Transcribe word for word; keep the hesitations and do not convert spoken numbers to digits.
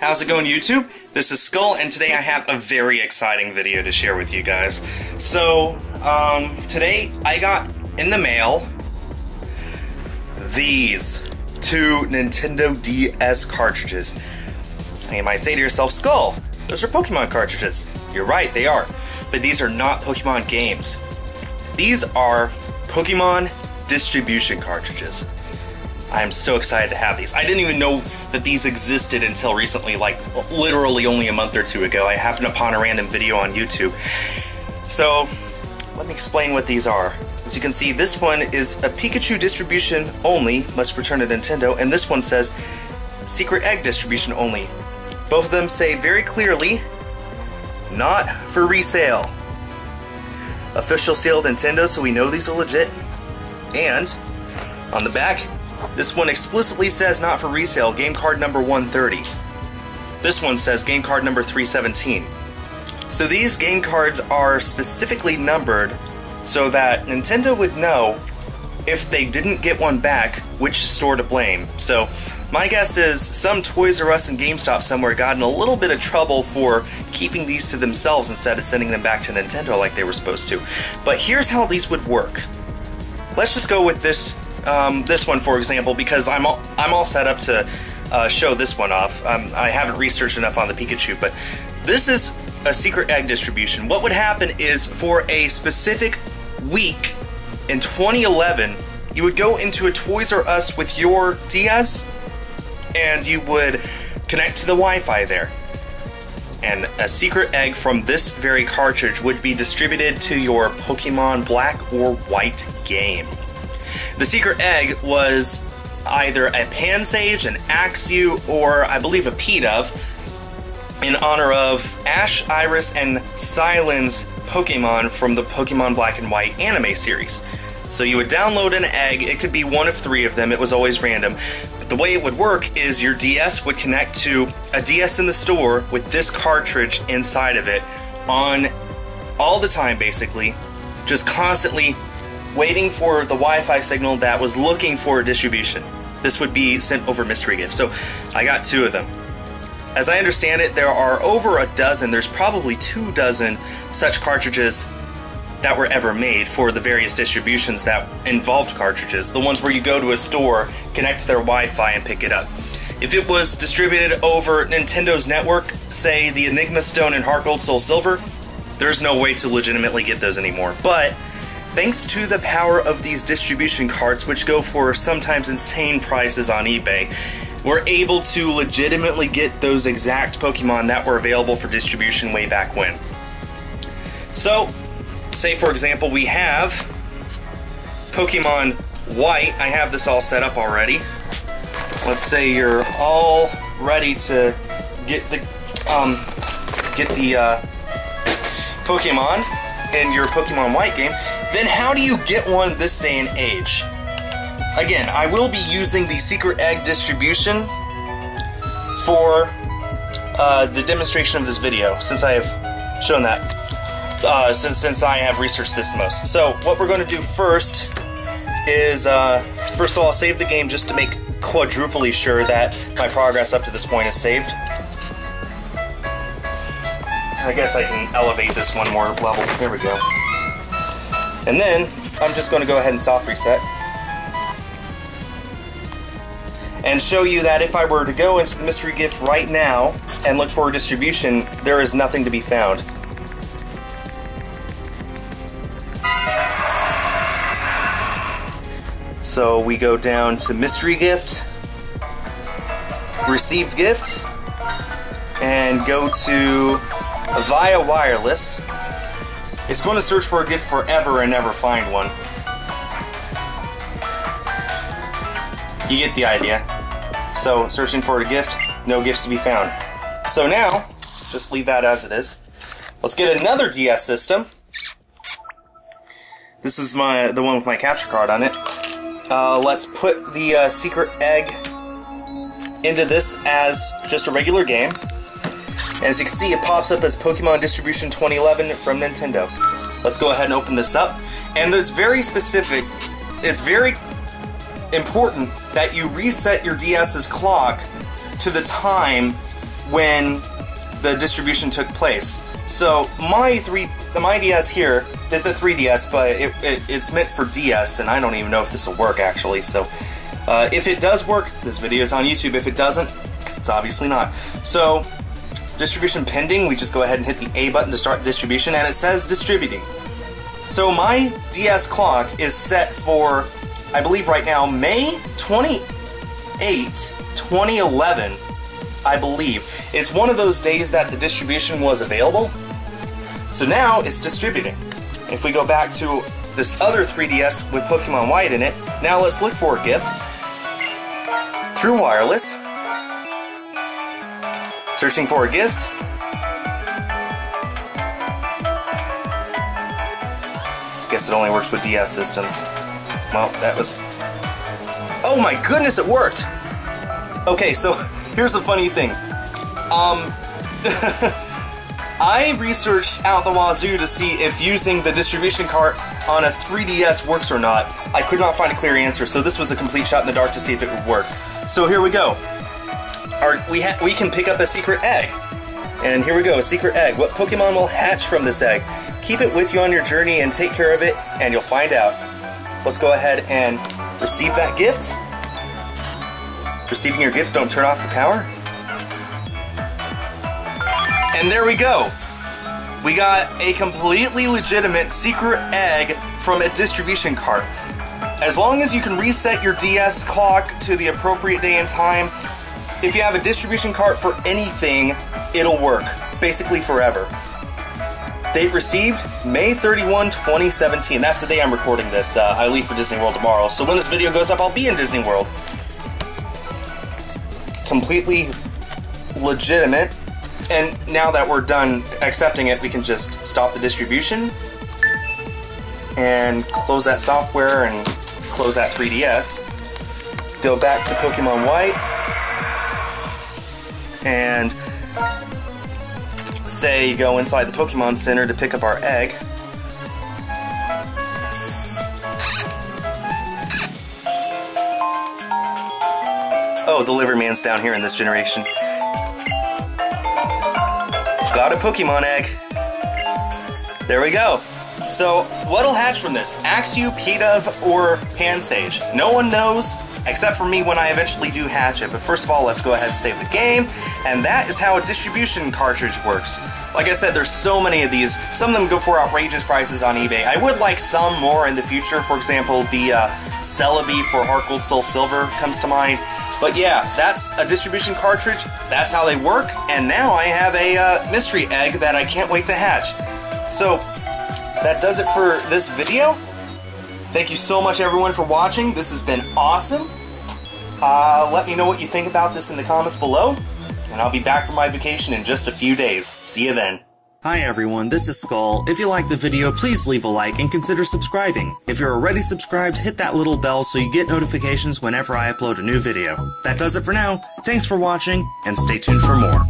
How's it going, YouTube? This is Skull, and today I have a very exciting video to share with you guys. So, um, today I got in the mail these two Nintendo D S cartridges. And you might say to yourself, Skull, those are Pokemon cartridges. You're right, they are. But these are not Pokemon games. These are Pokemon distribution cartridges. I am so excited to have these. I didn't even know that these existed until recently, like literally only a month or two ago. I happened upon a random video on YouTube. So let me explain what these are. As you can see, this one is a Pikachu distribution only, must return to Nintendo, and this one says Secret Egg distribution only. Both of them say very clearly, not for resale. Official sealed Nintendo, so we know these are legit. And on the back, this one explicitly says not for resale, game card number one thirty. This one says game card number three seventeen. So these game cards are specifically numbered so that Nintendo would know if they didn't get one back, which store to blame. So my guess is some Toys 'R Us and GameStop somewhere got in a little bit of trouble for keeping these to themselves instead of sending them back to Nintendo like they were supposed to. But here's how these would work. Let's just go with this Um, this one, for example, because I'm all, I'm all set up to uh, show this one off. Um, I haven't researched enough on the Pikachu, but this is a Secret Egg distribution. What would happen is, for a specific week in twenty eleven, you would go into a Toys 'R Us with your D S, and you would connect to the Wi-Fi there. And a Secret Egg from this very cartridge would be distributed to your Pokemon Black or White game. The Secret Egg was either a Pansage, an Axew, or I believe a Pidove, in honor of Ash, Iris, and Celebi's Pokemon from the Pokemon Black and White anime series. So you would download an egg, it could be one of three of them, it was always random. But the way it would work is your D S would connect to a D S in the store with this cartridge inside of it on all the time, basically, just constantly waiting for the Wi-Fi signal that was looking for a distribution. This would be sent over mystery gifts. So I got two of them. As I understand it, there are over a dozen, there's probably two dozen such cartridges that were ever made for the various distributions that involved cartridges. The ones where you go to a store, connect to their Wi-Fi, and pick it up. If it was distributed over Nintendo's network, say the Enigma Stone and Heart Gold Soul Silver, there's no way to legitimately get those anymore. But thanks to the power of these distribution cards, which go for sometimes insane prices on eBay, we're able to legitimately get those exact Pokemon that were available for distribution way back when. So, say for example we have Pokemon White. I have this all set up already. Let's say you're all ready to get the, um, get the uh, Pokemon in your Pokemon White game. Then how do you get one this day and age? Again, I will be using the Secret Egg distribution for uh, the demonstration of this video, since I have shown that, uh, since, since I have researched this the most. So what we're going to do first is, uh, first of all, I'll save the game just to make quadruply sure that my progress up to this point is saved. I guess I can elevate this one more level. There we go. And then, I'm just going to go ahead and soft reset and show you that if I were to go into the mystery gift right now and look for a distribution, there is nothing to be found. So we go down to mystery gift, received gift, and go to via wireless. It's going to search for a gift forever and never find one. You get the idea. So, searching for a gift, no gifts to be found. So now, just leave that as it is. Let's get another D S system. This is my the one with my capture card on it. Uh, let's put the uh, Secret Egg into this as just a regular game. And as you can see, it pops up as Pokemon Distribution twenty eleven from Nintendo. Let's go ahead and open this up. And there's very specific, it's very important that you reset your DS's clock to the time when the distribution took place. So my three, my D S here is a three D S, but it, it, it's meant for D S, and I don't even know if this will work actually. So uh, if it does work, this video is on YouTube. If it doesn't, it's obviously not. So distribution pending. We just go ahead and hit the A button to start distribution, and it says distributing. So my D S clock is set for, I believe right now, May twenty-eighth, twenty eleven. I believe. It's one of those days that the distribution was available. So now it's distributing. If we go back to this other three D S with Pokemon White in it, now let's look for a gift through wireless. Searching for a gift. Guess it only works with D S systems. Well, that was... Oh my goodness, it worked! Okay, so... here's the funny thing. Um, I researched out the wazoo to see if using the distribution cart on a three D S works or not. I could not find a clear answer, so this was a complete shot in the dark to see if it would work. So here we go. Our, we, ha we can pick up a secret egg. And here we go, a secret egg. What Pokemon will hatch from this egg? Keep it with you on your journey and take care of it, and you'll find out. Let's go ahead and receive that gift. Receiving your gift, don't turn off the power. And there we go. We got a completely legitimate secret egg from a distribution cart. As long as you can reset your D S clock to the appropriate day and time, if you have a distribution cart for anything, it'll work, basically forever. Date received, May thirty-first, twenty seventeen. That's the day I'm recording this. Uh, I leave for Disney World tomorrow, so when this video goes up, I'll be in Disney World. Completely legitimate, and now that we're done accepting it, we can just stop the distribution and close that software and close that three D S. Go back to Pokemon White and say go inside the Pokemon Center to pick up our egg. Oh, the liver man's down here in this generation. Got a Pokemon egg. There we go. So, what'll hatch from this? Axew, Pidove, or Pansage? No one knows, except for me when I eventually do hatch it. But first of all, let's go ahead and save the game. And that is how a distribution cartridge works. Like I said, there's so many of these. Some of them go for outrageous prices on eBay. I would like some more in the future. For example, the uh, Celebi for Heart Gold Soul Silver comes to mind. But yeah, that's a distribution cartridge, that's how they work, and now I have a uh, mystery egg that I can't wait to hatch. So, that does it for this video. Thank you so much everyone for watching, this has been awesome. Uh, let me know what you think about this in the comments below, and I'll be back from my vacation in just a few days. See you then. Hi everyone, this is Skull. If you like the video, please leave a like and consider subscribing. If you're already subscribed, hit that little bell so you get notifications whenever I upload a new video. That does it for now. Thanks for watching, and stay tuned for more.